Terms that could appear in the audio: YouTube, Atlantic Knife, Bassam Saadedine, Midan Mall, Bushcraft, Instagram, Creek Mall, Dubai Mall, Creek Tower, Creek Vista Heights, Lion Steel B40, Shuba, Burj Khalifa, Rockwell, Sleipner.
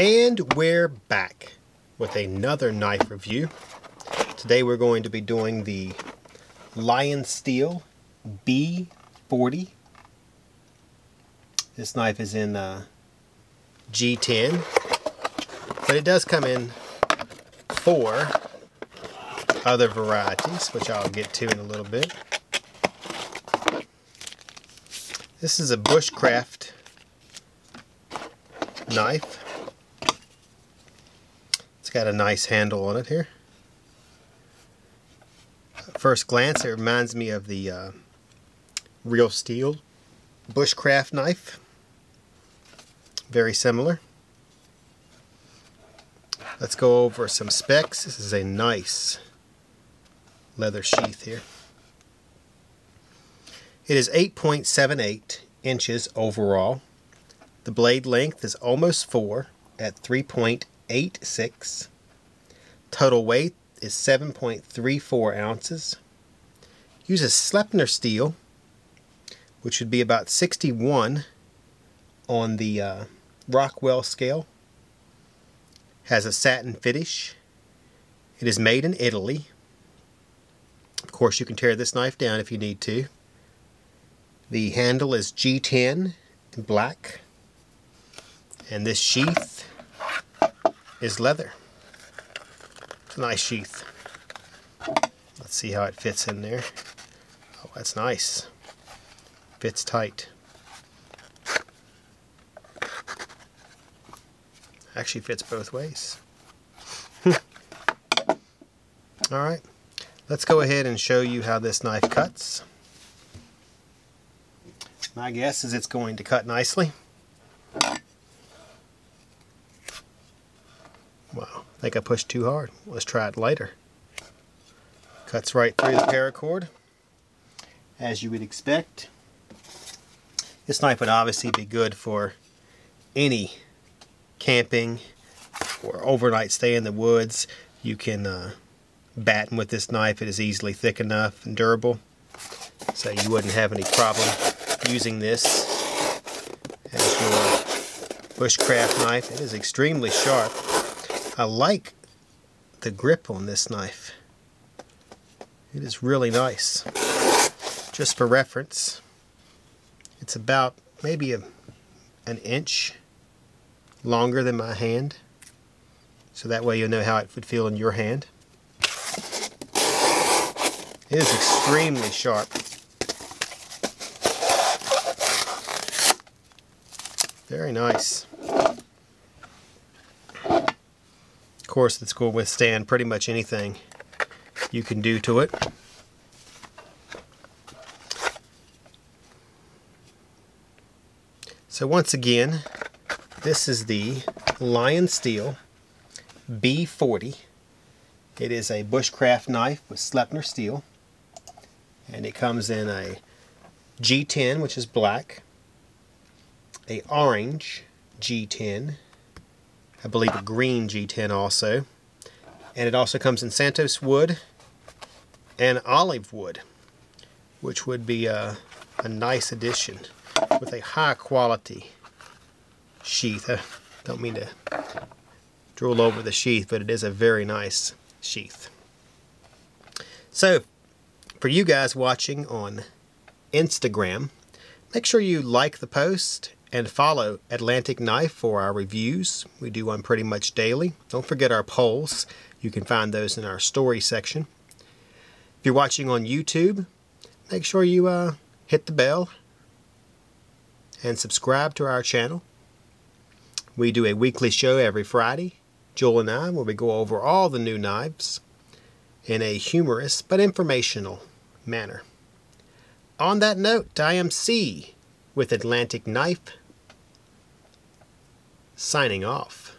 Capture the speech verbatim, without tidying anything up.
And we're back with another knife review. Today we're going to be doing the Lion Steel B forty. This knife is in uh, G ten, but it does come in four other varieties, which I'll get to in a little bit. This is a Bushcraft knife. It's got a nice handle on it here. At first glance, it reminds me of the uh, real steel Bushcraft knife. Very similar. Let's go over some specs. This is a nice leather sheath here. It is eight point seven eight inches overall. The blade length is almost four at three point eight six. Total weight is seven point three four ounces. Uses Sleipner steel, which would be about sixty-one on the uh, Rockwell scale. Has a satin finish. It is made in Italy. Of course, you can tear this knife down if you need to. The handle is G ten in black, and this sheath is leather. It's a nice sheath. Let's see how it fits in there. Oh, that's nice. Fits tight. Actually fits both ways. Alright, let's go ahead and show you how this knife cuts. My guess is it's going to cut nicely. Wow, I think I pushed too hard. Let's try it lighter. Cuts right through the paracord, as you would expect. This knife would obviously be good for any camping or overnight stay in the woods. You can uh, batten with this knife. It is easily thick enough and durable, so you wouldn't have any problem using this as your Bushcraft knife. It is extremely sharp. I like the grip on this knife. It is really nice. Just for reference, it's about maybe a, an inch longer than my hand, so that way you'll know how it would feel in your hand. It is extremely sharp. Very nice. Of course, it's going to withstand pretty much anything you can do to it. So once again, this is the Lion Steel B forty. It is a Bushcraft knife with Sleipner steel, and it comes in a G ten, which is black, a orange G ten, I believe a green G ten also, and it also comes in Santos wood and olive wood, which would be a, a nice addition with a high quality sheath. I don't mean to drool over the sheath, but it is a very nice sheath. So for you guys watching on Instagram, make sure you like the post and follow Atlantic Knife for our reviews. We do one pretty much daily. Don't forget our polls. You can find those in our story section. If you're watching on YouTube, make sure you uh, hit the bell and subscribe to our channel. We do a weekly show every Friday, Joel and I, where we go over all the new knives in a humorous but informational manner. On that note, I am C with Atlantic Knife, signing off.